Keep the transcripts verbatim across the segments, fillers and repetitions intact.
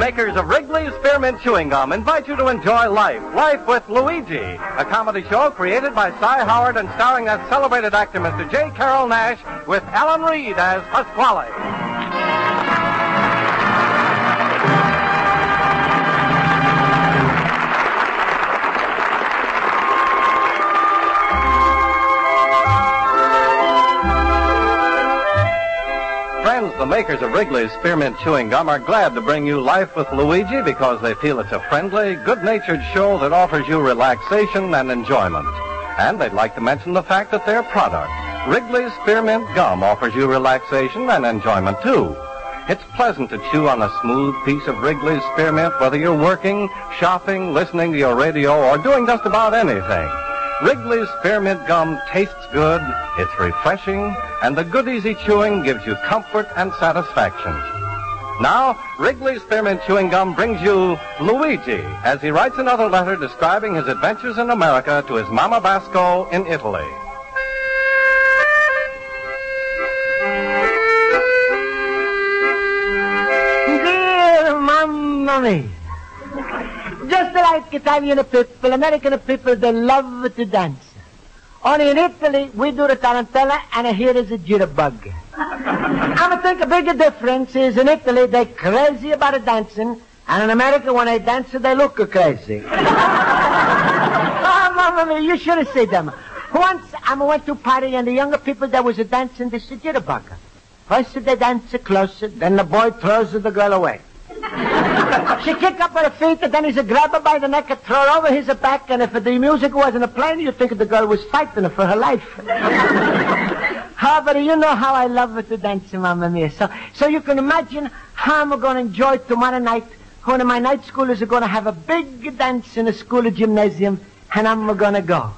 makers of Wrigley's Spearmint Chewing Gum invite you to enjoy Life, Life with Luigi, a comedy show created by Cy Howard and starring that celebrated actor, Mister J. Carrol Naish, with Alan Reed as Pasquale. The makers of Wrigley's Spearmint Chewing Gum are glad to bring you Life with Luigi because they feel it's a friendly, good-natured show that offers you relaxation and enjoyment. And they'd like to mention the fact that their product, Wrigley's Spearmint Gum, offers you relaxation and enjoyment, too. It's pleasant to chew on a smooth piece of Wrigley's Spearmint whether you're working, shopping, listening to your radio, or doing just about anything. Wrigley's Spearmint Gum tastes good, it's refreshing, and the good easy chewing gives you comfort and satisfaction. Now, Wrigley's Spearmint Chewing Gum brings you Luigi, as he writes another letter describing his adventures in America to his Mama Basco in Italy. Dear Mamma Mia! Just like Italian people, American people, they love to dance. Only in Italy, we do the tarantella, and here is a jitterbug. I think a bigger difference is in Italy, they're crazy about dancing, and in America, when they dance, they look crazy. Oh, Mamma Mia, you should have seen them. Once, I went to a party, and the younger people, there was a dancing, this is a jitterbug. First, they dance closer, then the boy throws the girl away. She kick up her feet, and then he's a grab her by the neck and throw her over his back, and if the music wasn't playing, you'd think the girl was fighting her for her life. However, you know how I love to dance, Mamma Mia. So, so you can imagine how I'm going to enjoy tomorrow night. One of my night schoolers are going to have a big dance in a school gymnasium, and I'm going to go.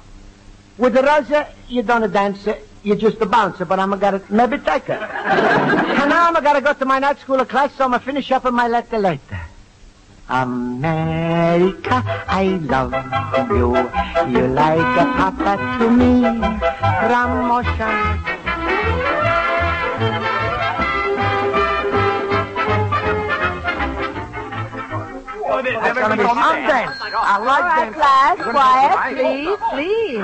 With the Rosa, you don't dance, you're just a bouncer, but I'm going to maybe take her. And now I'm going to go to my night school class, so I'm going to finish up on my letter later. America, I love you. You like a papa to me. From ocean. That's going to be some dance. I like that. All right, class, quiet, please, please.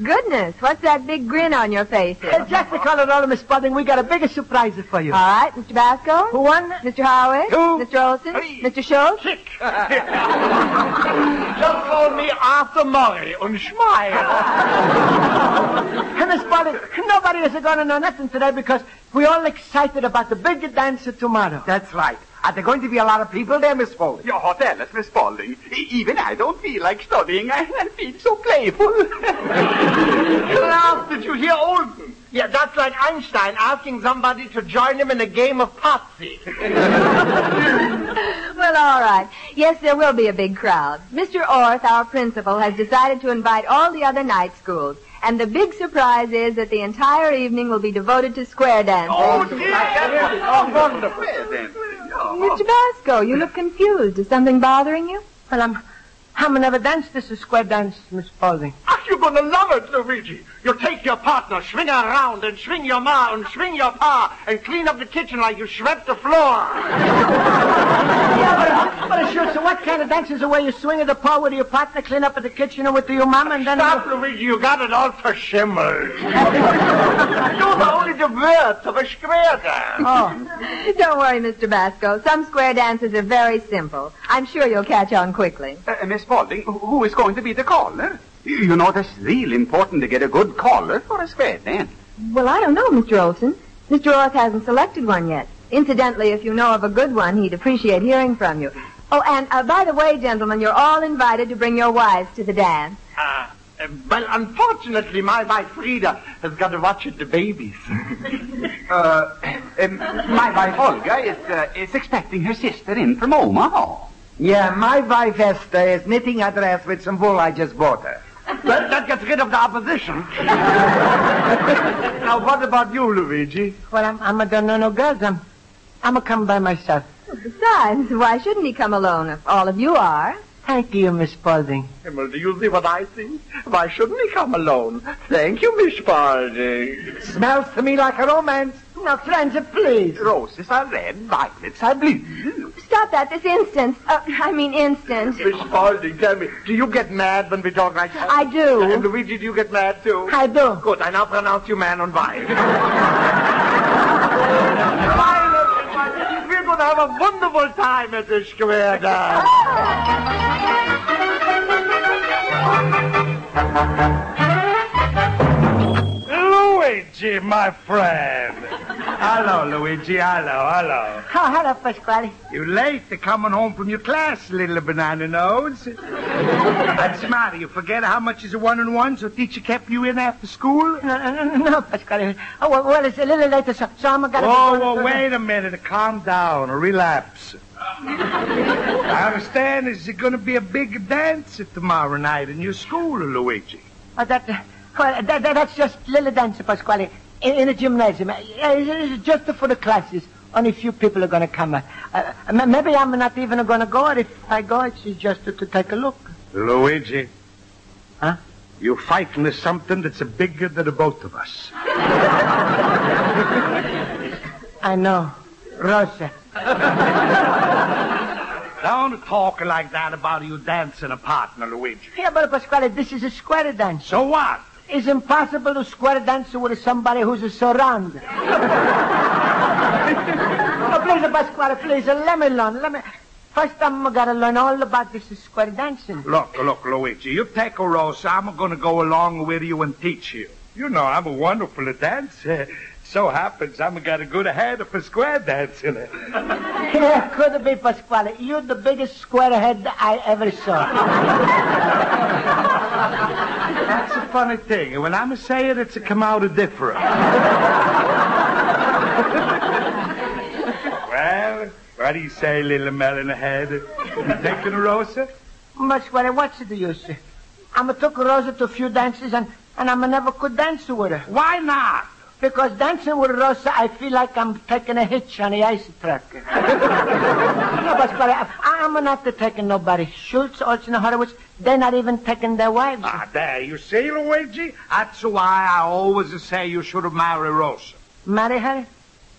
Goodness, what's that big grin on your face? It's just the color of Miss Spaulding. We got a bigger surprise for you. All right, Mister Basco. One. Mister Howard. Two. Mister Olson. Three. Mister Schultz. Six. Don't call me Arthur Murray and smile. And Miss Spaulding, nobody is going to know nothing today because we're all excited about the big dance tomorrow. That's right. Are there going to be a lot of people there, Miss Spaulding? Your hotel is Miss Spaulding. Even I don't feel like studying. I, I feel so playful. You laughed. Did you hear Olden? Yeah, that's like Einstein asking somebody to join him in a game of Patsy. Well, all right. Yes, there will be a big crowd. Mister Orth, our principal, has decided to invite all the other night schools. And the big surprise is that the entire evening will be devoted to square dancing. Oh, dear. That's wonderful. Square dancing. Mister Basco, you look confused. Is something bothering you? Well, I'm... I'm never danced this is square dance, Miss Spaulding. Are you going to love it, Luigi? You take your partner, swing her around, and swing your ma, and swing your pa, and clean up the kitchen like you swept the floor. Yeah, but, but sure, so what kind of dance is the way you swing at the paw with your partner, clean up at the kitchen, and with your mama, and then... Stop, you'll... Luigi, you got it all for shimmers. You're the only divert of a square dance. Oh. Don't worry, Mister Basco. Some square dances are very simple. I'm sure you'll catch on quickly. Uh, Miss Spaulding, who is going to be the caller? You know, that's real important to get a good caller for a square dance. Well, I don't know, Mister Olson. Mister Orth hasn't selected one yet. Incidentally, if you know of a good one, he'd appreciate hearing from you. Oh, and uh, by the way, gentlemen, you're all invited to bring your wives to the dance. Ah. Uh. Uh, well, unfortunately, my wife, Frida, has got to watch at the babies. uh, um, my wife, Olga, is, uh, is expecting her sister in from Omaha. Yeah, my wife, Esther, is knitting a dress with some wool I just bought her. Well, that gets rid of the opposition. Now, what about you, Luigi? Well, I'm, I'm a don't know no girls. I'm, I'm a come by myself. Well, besides, why shouldn't he come alone if all of you are? Thank you, Miss Spaulding. Well, do you see what I see? Why shouldn't he come alone? Thank you, Miss Spaulding. Smells to me like a romance. Now, Franza, please. Roses are red, violets are blue. Stop that this instant. Uh, I mean instant. Miss Spaulding, tell me, do you get mad when we talk like that? I do. And Luigi, do you get mad too? I do. Good, I now pronounce you man on violet. Violet, violet, we're going to have a wonderful time at the square dance. Luigi, my friend. Hello, Luigi. Hello, hello. Oh, hello, Pasquale. You're late to coming home from your class, little banana nose. That's the matter. You forget how much is a one and one, so teacher kept you in after school? No, no, no, Pasquale. Oh, well, well it's a little later, so, so I'm going to... Oh, well, wait a minute. Calm down or relapse. I understand there's going to be a big dance tomorrow night in your school, Luigi. Oh, that, uh, well, that, that, that's just little dance, Pasquale. In, in a gymnasium. It's just for the classes. Only a few people are going to come. Uh, uh, maybe I'm not even going to go. If I go, it's just to, to take a look. Luigi. Huh? You're fighting with something that's bigger than the both of us. I know. Rosa. Don't talk like that about you dancing a partner, Luigi. Yeah, but Pasquale, this is a square dance. So what? It's impossible to square dance with somebody who's surrounded. Oh, please, Pasquale, please, let me learn. Let me... First, I'm going to learn all about this square dancing. Look, look, Luigi, you take a Rosa. I'm going to go along with you and teach you. You know, I'm a wonderful dancer. So happens I'm got a good head for square dancing. Yeah, could be, Pasquale. You're the biggest square head I ever saw. That's a funny thing. When I'm a say it, it's a come out a different. Well, what do you say, little melon head? You taking a Rosa? Masquare, what's the use? I'm a took a Rosa to a few dances, and, and I'm a never could dance with her. Why not? Because dancing with Rosa, I feel like I'm taking a hitch on the ice truck. No, Pasquale, I'm not taking nobody. Schultz, Olsen, Horowitz, they're not even taking their wives. Ah, there, you see, Luigi? That's why I always say you should have married Rosa. Marry her?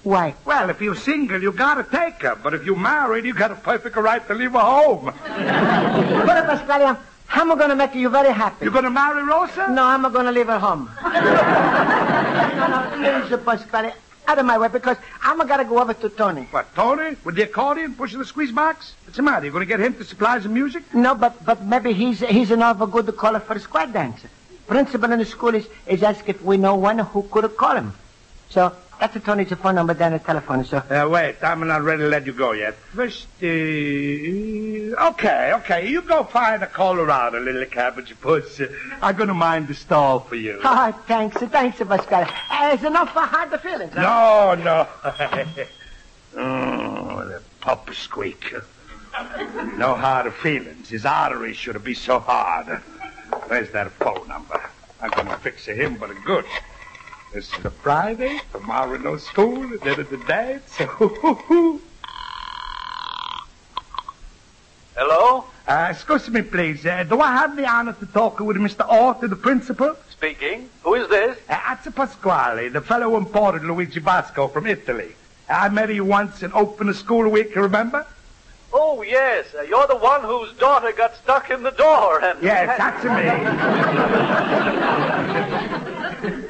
Why? Well, if you're single, you gotta take her. But if you're married, you got a perfect right to leave her home. But, Pasquale, I'm... How am I going to make you very happy? You're going to marry Rosa? No, I'm going to leave her home. No, no, please, Pasquale, out of my way, because I'm going to go over to Tony. What, Tony? With the accordion pushing the squeeze box? What's the matter? You're going to get him to supply some music? No, but but maybe he's he's another good caller for a square dancer. Principal in the school is, is asking if we know one who could call him. So that's a Tony's phone number down the telephone, so... Uh, wait, I'm not ready to let you go yet. First, uh... Okay, okay, you go find a Colorado, little cabbage puss. I'm going to mind the stall for you. Oh, thanks, thanks, Pasquale. Uh, it's enough for hard feelings, huh? No, no. Oh, the pup squeak. No harder feelings. His arteries shouldn't be so hard. Where's that phone number? I'm going to fix him, but it's good. This is a Friday, tomorrow no school, then it's a dance. Hello? Uh, excuse me, please. Uh, do I have the honor to talk with Mister Orte, the principal? Speaking. Who is this? Uh, it's Pasquale, the fellow who imported Luigi Basco from Italy. I met you once in open school week, remember? Oh, yes. Uh, you're the one whose daughter got stuck in the door. And... Yes, that's me.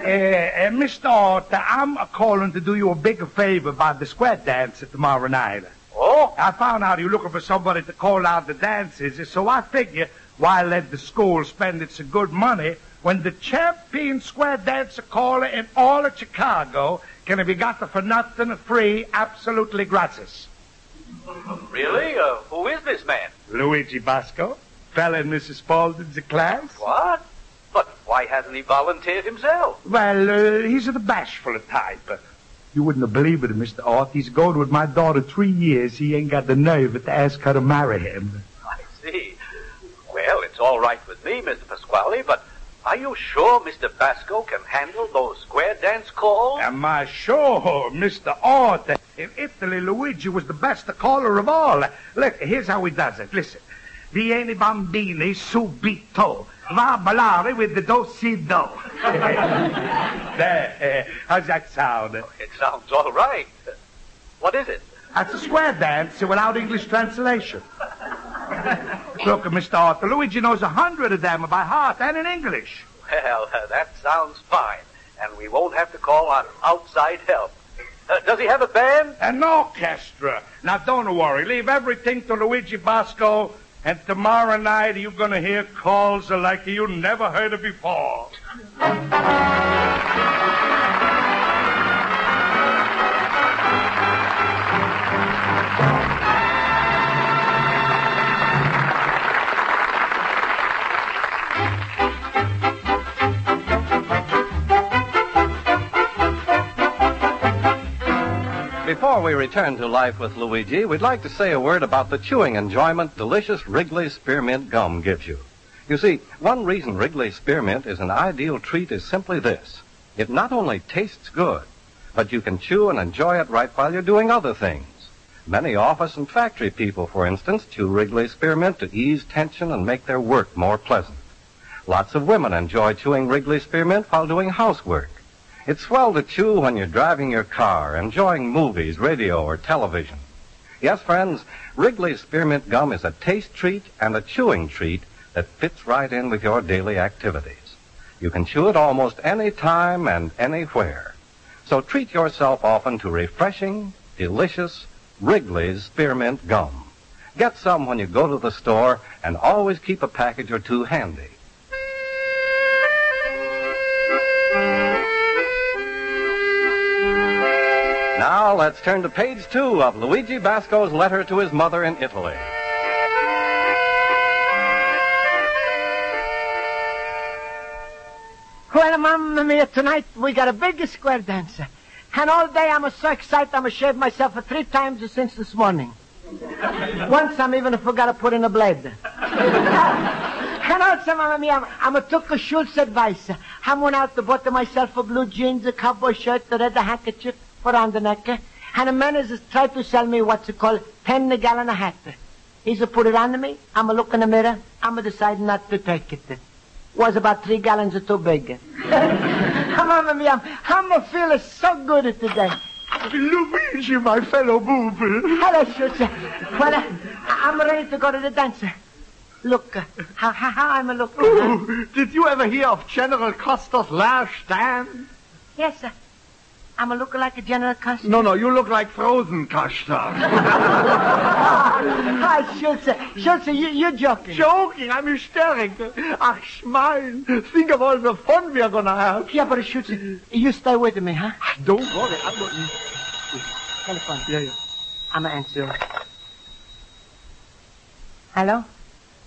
Uh, uh, Mister Orte, I'm uh, calling to do you a big favor about the square dance tomorrow night. Oh? I found out you're looking for somebody to call out the dances, so I figure why let the school spend its good money when the champion square dancer caller in all of Chicago can be got for nothing, free, absolutely gratis. Really? Uh, who is this man? Luigi Basco, fella in Missus Spaulding's class. What? But why hasn't he volunteered himself? Well, uh, he's the bashful type. You wouldn't have believed it, Mister Orte. He's gone with my daughter three years. He ain't got the nerve to ask her to marry him. I see. Well, it's all right with me, Mister Pasquale, but are you sure Mister Basco can handle those square dance calls? Am I sure, Mister Orte? In Italy, Luigi was the best caller of all. Look, here's how he does it. Listen. Vieni bambini, subito. Va a ballare with the do-si-do. There, uh, how's that sound? It sounds all right. What is it? That's a square dance without English translation. Look, Mister Arthur, Luigi knows a hundred of them by heart and in English. Well, uh, that sounds fine, and we won't have to call on outside help. Uh, does he have a band? An orchestra. Now, don't worry. Leave everything to Luigi Basco, and tomorrow night you're going to hear calls like you never heard of before. Before we return to Life with Luigi, we'd like to say a word about the chewing enjoyment delicious Wrigley's Spearmint gum gives you. You see, one reason Wrigley's Spearmint is an ideal treat is simply this. It not only tastes good, but you can chew and enjoy it right while you're doing other things. Many office and factory people, for instance, chew Wrigley's Spearmint to ease tension and make their work more pleasant. Lots of women enjoy chewing Wrigley's Spearmint while doing housework. It's swell to chew when you're driving your car, enjoying movies, radio, or television. Yes, friends, Wrigley's Spearmint Gum is a taste treat and a chewing treat that fits right in with your daily activities. You can chew it almost any time and anywhere. So treat yourself often to refreshing, delicious Wrigley's Spearmint Gum. Get some when you go to the store, and always keep a package or two handy. Now let's turn to page two of Luigi Basco's letter to his mother in Italy. Well, Mamma Mia, tonight we got a big square dance. And all day I'm so excited I'm shaved myself three times since this morning. Once I'm even forgot to put in a blade. And also, Mamma Mia, I'm, I'm took Schultz's advice. I went out to bought myself a blue jeans, a cowboy shirt, a red handkerchief, put on the neck, and a man is trying to sell me what's called ten gallon hat. He's put it on me, I'm a look in the mirror, I'm a decide not to take it. Was about three gallons too big. Mamma mia, I'm a feeling so good today. Luigi, my fellow boob. Hello, Schultz. Well, uh, I'm ready to go to the dance. Look, uh, how, how I'm a look. Ooh, did you ever hear of General Custer's last stand? Yes, sir. I'm a look like a General Custer. No, no, you look like frozen Custer. Hi, ah, Schultz. Schultz, you, you're joking. Joking? I'm hysterical. Ach, schmein. Think of all the fun we're going to have. Yeah, but Schultz, you stay with me, huh? Don't worry. I'm not... Telephone. Yeah, yeah. I'm going to answer. Yeah. Hello?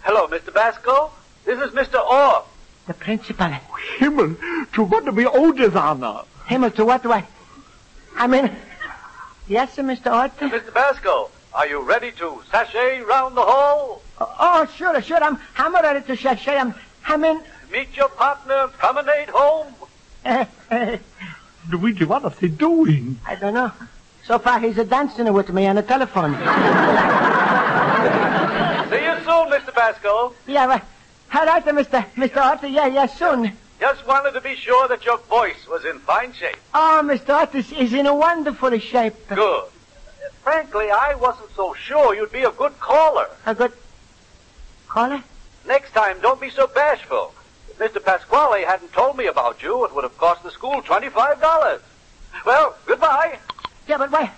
Hello, Mister Basco. This is Mister Orr. The principal. Himmel, to what do we owe this honor? Himmel, to what do I... I mean... Yes, sir, Mister Orton? Mister Basco, are you ready to sashay round the hall? Oh, oh, sure, sure. I'm, I'm ready to sashay. I'm, I mean... Meet your partner, promenade home. Luigi, what is he doing? I don't know. So far, he's a dancing with me on the telephone. See you soon, Mister Basco. Yeah, well... All right, Mister Mister Orton. Yeah, yeah, soon. Just wanted to be sure that your voice was in fine shape. Oh, Mister Otis is in a wonderful shape. Good. Frankly, I wasn't so sure you'd be a good caller. A good caller? Next time, don't be so bashful. If Mister Pasquale hadn't told me about you, it would have cost the school twenty-five dollars. Well, goodbye. Yeah, but wait.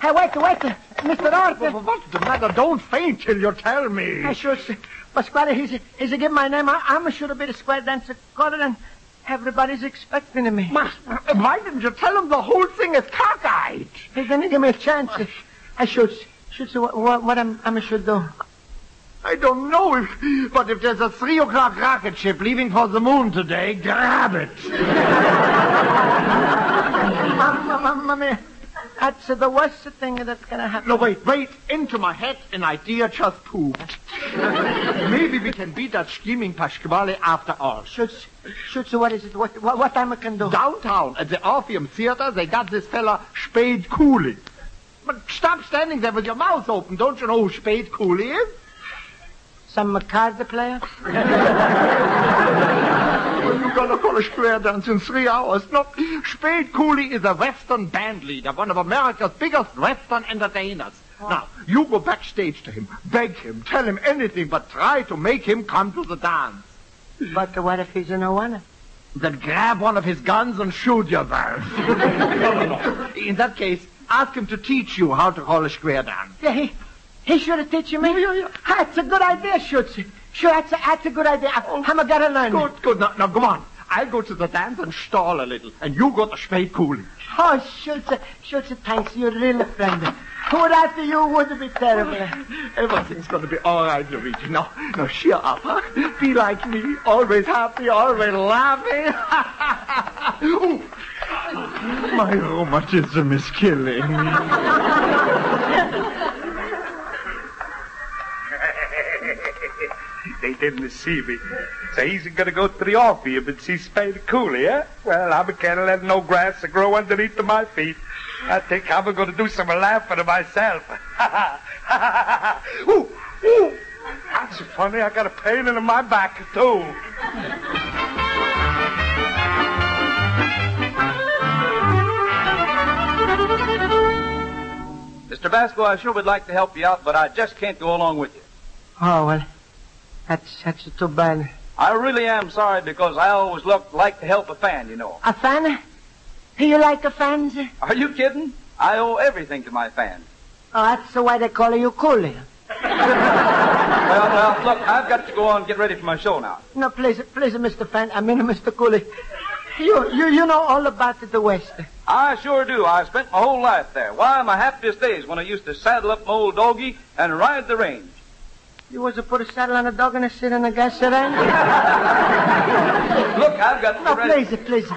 Hey, wait, wait. Mister Arthur. What's the matter? Don't faint till you tell me. I should say. Pasquale, he's, he's a give my name. I, I'm sure to be the square dancer caller, and everybody's expecting me. Mas, why didn't you tell him the whole thing is cockeyed? He didn't give me a chance. Mas. I should, should say what, what, what I'm, I'm should do. I don't know, if, but if there's a three o'clock rocket ship leaving for the moon today, grab it. Mamma mia. That's the worst thing that's going to happen. No, wait, wait. Into my head, an idea just pooped. Maybe we can beat that scheming Pasquale after all. Schutz, Schutz, what is it? What, what, what I can do? Downtown, at the Orpheum Theater, they got this fella, Spade Cooley. But stop standing there with your mouth open. Don't you know who Spade Cooley is? Some MacArthur player? Well, you're going to call a square dance in three hours. No, Spade Cooley is a Western band leader, one of America's biggest Western entertainers. Oh. Now, you go backstage to him, beg him, tell him anything, but try to make him come to the dance. But what if he's in a one? Then grab one of his guns and shoot your bird. no, no, no. In that case, ask him to teach you how to call a square dance. Yeah, he, he should have teach you me. Yeah, yeah, yeah. That's a good idea, Schutz. Sure, that's a, that's a good idea. Oh, I'm going to learn. Good, good. Now, now, come on. I'll go to the dance and stall a little, and you go to Spade Cooley. Oh, Schutz, Schutz, thanks. You're really a friend. Without you, wouldn't be terrible. Everything's going to be all right, Luigi. Now, now, cheer up, huh? Be like me, always happy, always laughing. Ooh. My rheumatism is killing me. They didn't see me. So he's going to go to the Orpheum and see Spade Cooley, eh? Well, I'm going to let no grass grow underneath my feet. I think I'm going to do some laughing to myself. Ha ha ha. Ooh, ooh. That's funny. I got a pain in my back, too. Mister Basco, I sure would like to help you out, but I just can't go along with you. Oh, well, that's, that's too bad. I really am sorry, because I always look, like to help a fan, you know. A fan? Do you like the fans? Are you kidding? I owe everything to my fans. Oh, that's the way they call you Cooley. Well, well, look, I've got to go on and get ready for my show now. No, please, please, Mister Fan, I mean, Mister Cooley. You, you, you know all about the West. I sure do. I spent my whole life there. Why, my happiest days when I used to saddle up my old doggy and ride the range. You was to put a saddle on a dog and a sit on a gas range? Look, I've got to... No, ready. please, please.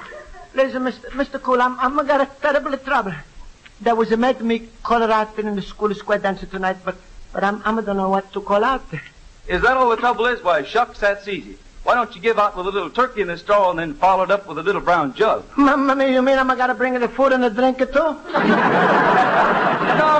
Please, Mister Mister Cooley, I'm, I'm got a terrible trouble. There was a mate me call her out in the school square dancer tonight, but, but I'm, I don't know what to call out. Is that all the trouble is? Why, shucks, that's easy. Why don't you give out with a little turkey in the straw and then follow it up with a little brown jug? Mamma mia, you mean I'm going to bring the food and the drink, too? no,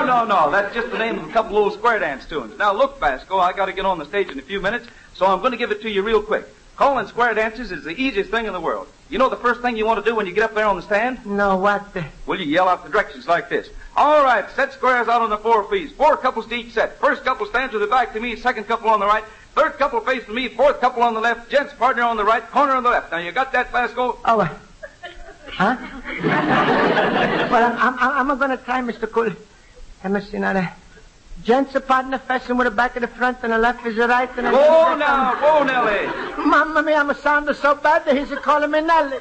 no, no. That's just the name of a couple old square dance tunes. Now, look, Basco, I got to get on the stage in a few minutes, so I'm going to give it to you real quick. Calling square dances is the easiest thing in the world. You know the first thing you want to do when you get up there on the stand? No, what? The... Well, you yell out the directions like this. All right, set squares out on the four feet. Four couples to each set. First couple stands with the back to me, second couple on the right. Third couple face to me, fourth couple on the left, gents partner on the right, corner on the left. Now, you got that, Basco? Oh, uh, huh? Well, I'm, I'm, I'm going to try, Mister Cooley. Let me see now. Uh, gents a partner, facing with the back of the front, and the left is the right. And whoa, now, whoa, Nellie. Mamma mia, I'm a sounder so bad that he's a calling me Nellie.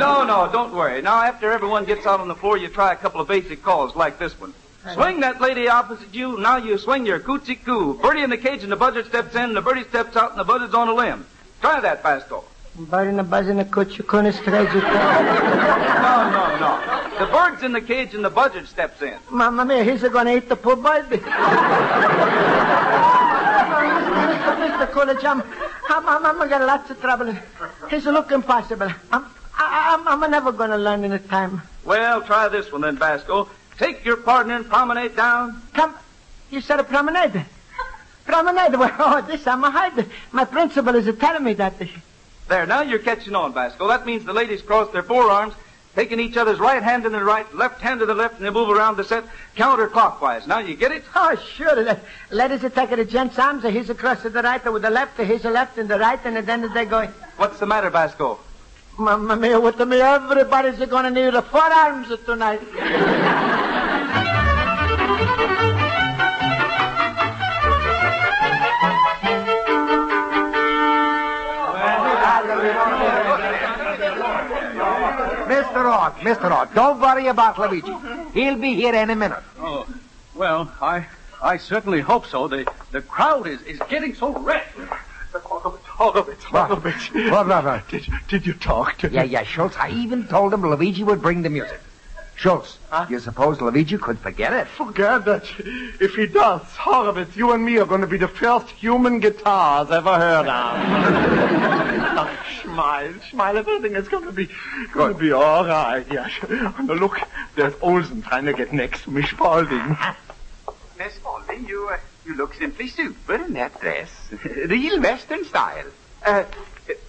No, no, don't worry. Now, after everyone gets out on the floor, you try a couple of basic calls like this one. Swing that lady opposite you. Now you swing your coochie-coo. Birdie in the cage and the buzzard steps in, and the birdie steps out and the buzzard's on a limb. Try that, Basco. Birdie in the buzzard and the coochie-coo in the cage. No, no, no. The bird's in the cage and the buzzard steps in. Mamma mia, he's going to eat the poor baby. Mister Coolidge, I'm, I'm, I'm got lots of trouble. He's look impossible. I'm, I'm, I'm never going to learn in a time. Well, try this one then, Basco. Take your partner and promenade down. Come, you said a promenade. Promenade. Well, oh, this I'm a hide. My principal is telling me that. There, now you're catching on, Basco. That means the ladies cross their forearms, taking each other's right hand to the right, left hand to the left, and they move around the set counterclockwise. Now you get it? Oh, sure. Ladies are taking the gent's arms, and he's across to the right, with the left, and he's the left, and the right, and then they go. What's the matter, Basco? Mamma mia, what to me? Everybody's going to need the forearms tonight. Mister Ott, Mister Ott, don't worry about Luigi. He'll be here any minute. Oh, well, I I certainly hope so. The the crowd is, is getting so red. All of it, all of it, all of it. Well, no, no. Did, did you talk to him? Yeah, yeah, Schultz. I even told him Luigi would bring the music. Schultz, huh? You suppose Luigi could forget it? Forget it? If he does, Horowitz, you and me are going to be the first human guitars ever heard of. Smile, smile, everything is going to be going to be all right. Yes. Now look, there's Olsen trying to get next to Miss Spaulding. Miss Spaulding? darling, you uh, you look simply super in that dress. Real Western style. Uh,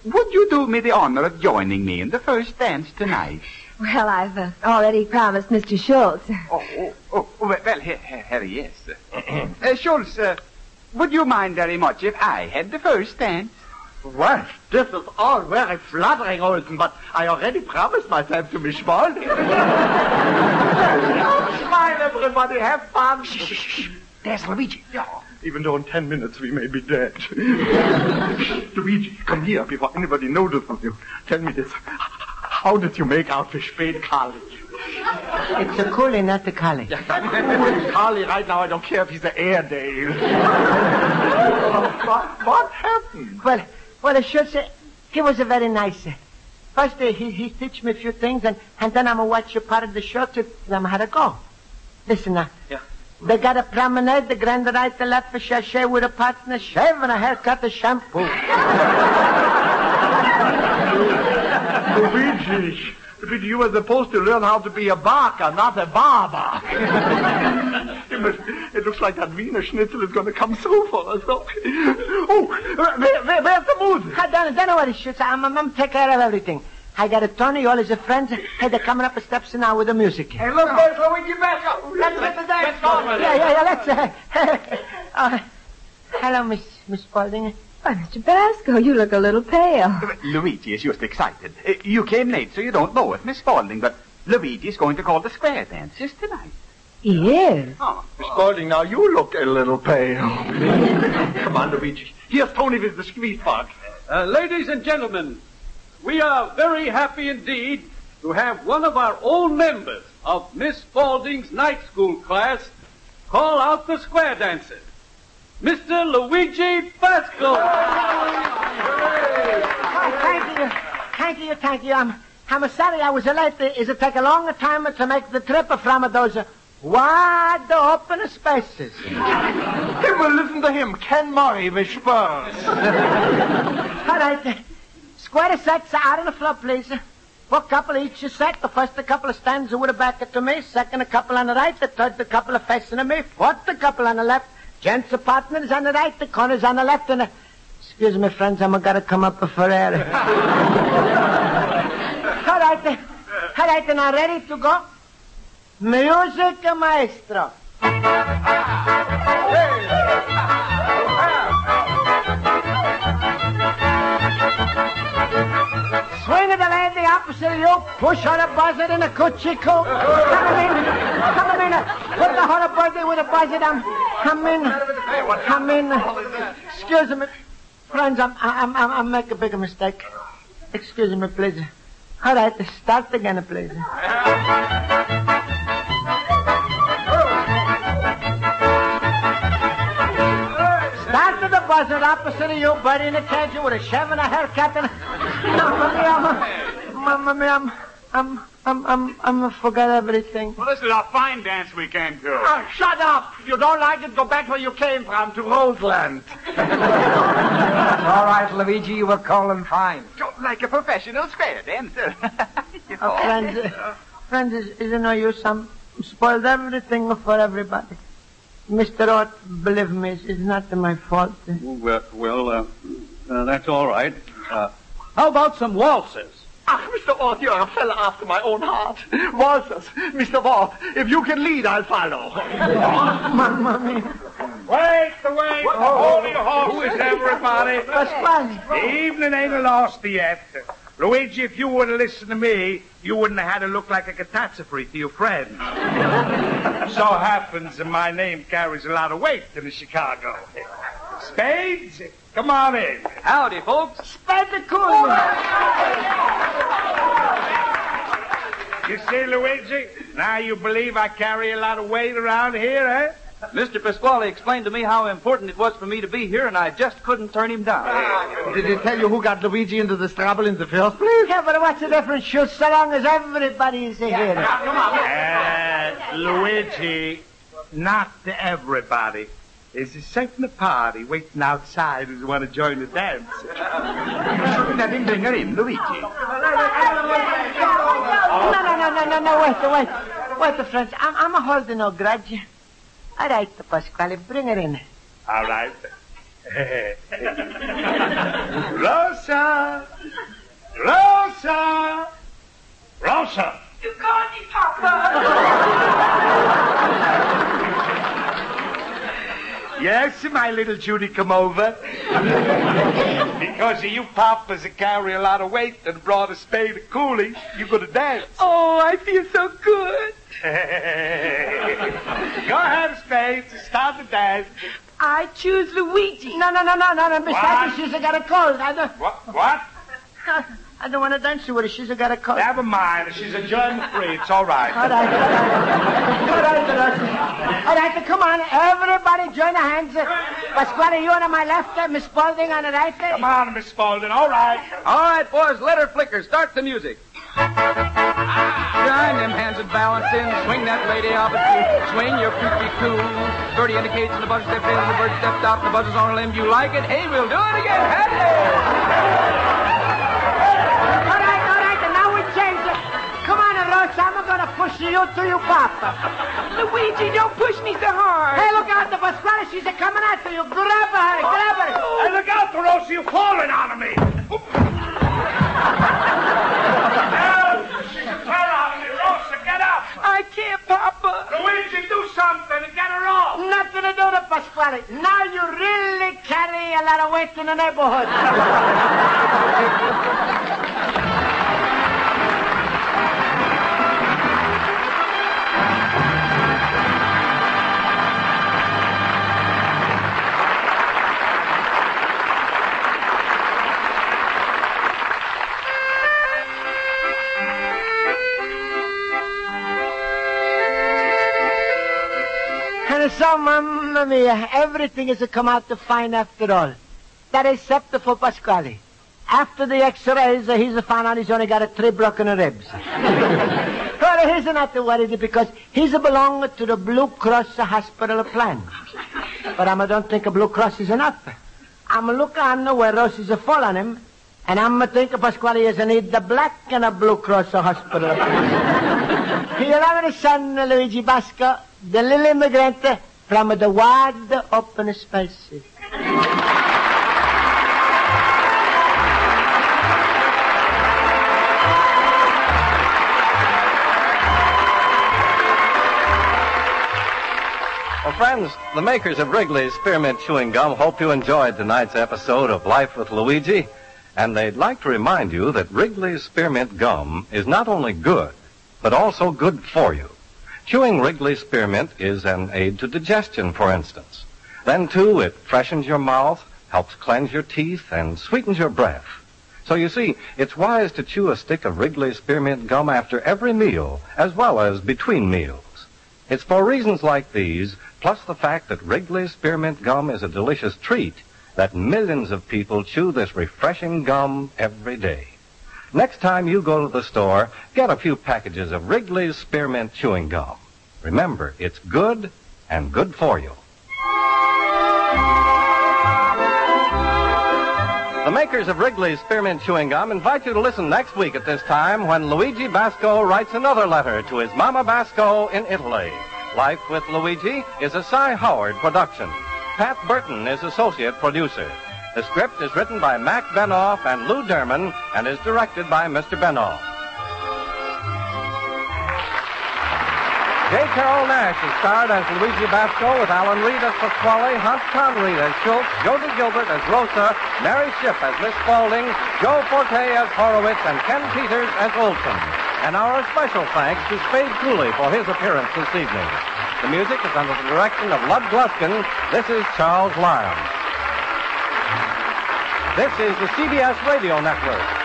would you do me the honor of joining me in the first dance tonight? Well, I've uh, already promised Mister Schultz. Oh, oh, oh well, here, here he is. uh, Schultz, uh, would you mind very much if I had the first dance? Well, this is all very flattering, Olsen, but I already promised myself to Miss Spaulding. Smile, everybody, have fun. Shh, shh, shh. There's Luigi. Yeah. Even though in ten minutes we may be dead. Luigi, come here before anybody notices you. Tell me this. How did you make out with Spade Cooley? It's the Cooley, not the Cooley. Cooley right now, I don't care if he's the Airedale. what, what happened? Well... Well, I should say, he was a very nice. Uh, first, uh, he, he teach me a few things, and, and then I'm going to watch a part of the show to them how to go. Listen, uh, yeah. They got a promenade, the grand right, the left, a sachet with a pot and a shave and a haircut, a shampoo. Luigi, Luigi, you were supposed to learn how to be a barker, not a barber. It looks like that Wiener Schnitzel is going to come through for us. Oh, where, where, where's the music? I don't, don't know what it is. I'm, I'm taking care of everything. I got a Tony, all his friends. Hey, they're coming up the steps now with the music. Hey, look, there's Luigi Basco. Let's get the dance going. Yeah, yeah, yeah, let's... Uh, uh, hello, Miss Miss Spaulding. Why, Mister Basco, you look a little pale. Uh, Luigi is just excited. Uh, you came late, so you don't know it, Miss Spaulding, but Luigi's going to call the square dances tonight. He is. Oh, Miss Spaulding, now you look a little pale. Come on, Luigi. Here's Tony with the squeeze box. Uh, ladies and gentlemen, we are very happy indeed to have one of our own members of Miss Spaulding's night school class call out the square dances. Mister Luigi Basco. Oh, thank you. Thank you, thank you. I'm, I'm sorry I was late. Is it take a long time to make the trip from those... wide open spaces. Hey, well, listen to him. Ken Murray with Spurs. All right. Square sets out on the floor, please. For a couple each set. The first a couple of stanza with a back to me. Second a couple on the right. The third a couple of facing to me. Fourth a couple on the left. Gents' apartments on the right. The corners on the left. And the... excuse me, friends. I'm going to come up for air. All right. All right. And I'm ready to go. Music, maestro. Swing the lady opposite you, push on a buzzard in a coochie coat. Come in, come in, put the hot birthday with a buzzard. I'm, come in, come in. Excuse me, friends, I'm, I'm, I'm, I'm making a big mistake. Excuse me, please. All right, start again, please. Buzzard opposite of you, buddy in a cage with a shave and a haircut and... Mamma mia, I'm... I'm... I'm... I'm... I'm... I forgot everything. Well, this is a fine dance we came to. Oh, shut up! If you don't like it, go back where you came from, to Roseland. All right, Luigi, you were calling fine. Like a professional square dancer. You know. Oh, friends, uh, friends, is, is it no use? I'm spoiled everything for everybody. Mister Ott, believe me, it's not my fault. Well, well uh, uh, that's all right. Uh, how about some waltzes? Ah, Mister Ott, you're a fella after my own heart. Waltzes, Mister Ott, if you can lead, I'll follow. Mamma mia. Wait the way, hold your horses, everybody. The evening ain't lost yet. Luigi, if you would have listened to me, you wouldn't have had to look like a catastrophe to your friends. So happens that my name carries a lot of weight in Chicago. Spades, come on in. Howdy, folks. Spade Cooley. You see, Luigi, now you believe I carry a lot of weight around here, eh? Mister Pasquale explained to me how important it was for me to be here, and I just couldn't turn him down. Did he tell you who got Luigi into this trouble in the first place? Yeah, but what's the difference, Schultz, so long as everybody is here? Yeah, come on. Uh, Luigi, not to everybody. There's a second party waiting outside who's want to join the dance. You shouldn't let him bring her in, Luigi. No, no, no, no, no, no, wait, wait. Wait, friends, I'm, I'm holding no grudge. All right, Pasquale, bring her in. All right. Rosa! Rosa! Rosa! You got me, Papa! Yes, my little Judy, come over. Because you papas that carry a lot of weight and brought a spade of Cooley, you're going to dance. Oh, I feel so good. Go ahead, Spade. Start the dance. I choose Luigi. No, no, no, no, no, no. Besides, she's got a cold. I don't... What? What? I don't want to dance with her. She's got a cold. Never mind. She's a germ-free. It's all right. All right. All right. All right. All right. Come on. Everybody join the hands. Pasquale, you on my left. Uh, Miss Spaulding on the right. Uh. Come on, Miss Spaulding. All right. All right, boys. Let her flicker. Start the music. Shine them hands and balance in. Swing that lady off a tree. Swing your peachy cool. Birdie indicates and the buzzer steps in and the bird steps out. The buzzer's on a limb. You like it? Hey, we'll do it again. Hey! All right, all right. And now we change it. Come on, Rosa. I'm going to push you to your papa. Luigi, don't push me so hard. Hey, look out. The Pasquale, she's coming after you. Grab her. Grab her. Hey, look out, Rosa. You're falling on me. I can't, Papa. Luigi, do something and get her off. Nothing to do to Pasquale. Now you really carry a lot of weight in the neighborhood. So, Mamma Mia, everything has come out fine after all. That except for Pasquale. After the x-rays, he's found out he's only got three broken ribs. But he's not worried because he's belong to the Blue Cross hospital plan. But I don't think Blue Cross is enough. I'm looking on where Ross is fall on him, and I'm thinking Pasquale is need the black and a Blue Cross hospital plan. Your loving son, Luigi Basco, the little immigrant from the wide open spaces. Well, friends, the makers of Wrigley's Spearmint Chewing Gum hope you enjoyed tonight's episode of Life with Luigi. And they'd like to remind you that Wrigley's Spearmint Gum is not only good, but also good for you. Chewing Wrigley's Spearmint is an aid to digestion, for instance. Then, too, it freshens your mouth, helps cleanse your teeth, and sweetens your breath. So, you see, it's wise to chew a stick of Wrigley's Spearmint Gum after every meal, as well as between meals. It's for reasons like these, plus the fact that Wrigley's Spearmint Gum is a delicious treat, that millions of people chew this refreshing gum every day. Next time you go to the store, get a few packages of Wrigley's Spearmint Chewing Gum. Remember, it's good and good for you. The makers of Wrigley's Spearmint Chewing Gum invite you to listen next week at this time when Luigi Basco writes another letter to his Mama Basco in Italy. Life with Luigi is a Cy Howard production. Pat Burton is associate producer. The script is written by Mac Benoff and Lou Derman and is directed by Mister Benoff. J. Carrol Naish is starred as Luigi Basco with Alan Reed as Pasquale, Hans Conried as Schultz, Jody Gilbert as Rosa, Mary Shipp as Miss Spaulding, Joe Forte as Horowitz, and Ken Peters as Olson. And our special thanks to Spade Cooley for his appearance this evening. The music is under the direction of Lud Gluskin. This is Charles Lyons. This is the C B S Radio Network.